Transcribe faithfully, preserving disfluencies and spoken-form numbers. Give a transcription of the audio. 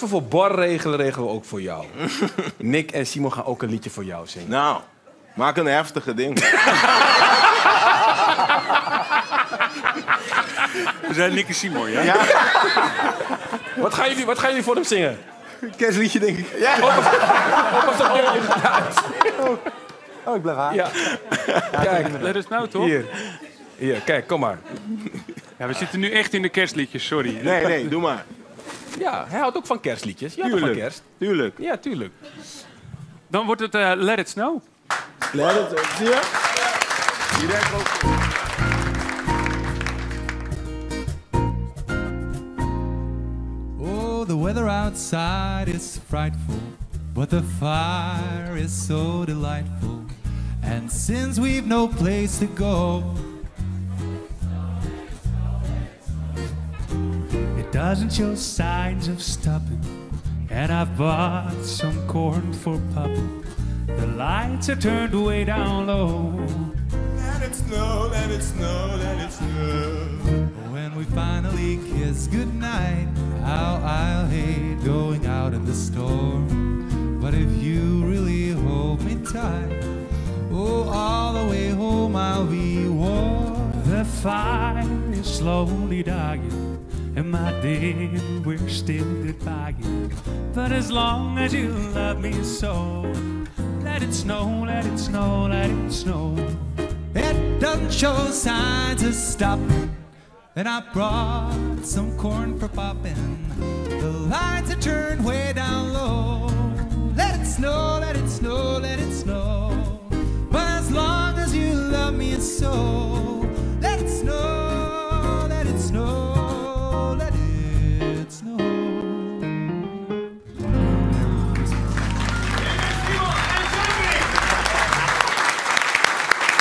Wat voor bar regelen, regelen we ook voor jou. Nick en Simon gaan ook een liedje voor jou zingen. Nou, maak een heftige ding. We zijn Nick en Simon, ja? Ja. Wat gaan jullie, wat gaan jullie voor hem zingen? Kerstliedje, denk ik. Ja. Oh, was dat oh, oh, oh. oh, ik blijf aan. Ja. Ja, kijk, let us nou, toch? Hier. Hier, kijk, kom maar. Ja, we zitten nu echt in de kerstliedjes, sorry. Nee, nee, doe maar. Ja, hij houdt ook van kerstliedjes. Ja, tuurlijk. Van kerst. Tuurlijk. Ja, tuurlijk. Dan wordt het uh, Let It Snow. Let It Snow. Zie je? Direct ook. Oh, the weather outside is frightful, but the fire is so delightful. And since we've no place to go, doesn't show signs of stopping, and I've bought some corn for popping. The lights are turned way down low. Let it snow, let it snow, let it snow. When we finally kiss goodnight, how I'll hate going out in the storm. But if you really hold me tight, oh, all the way home I'll be warm. The fire is slowly dying, and my dear, we're still goodbye. But as long as you love me so, let it snow, let it snow, let it snow. It doesn't show signs of stopping, and I brought some corn for popping. The light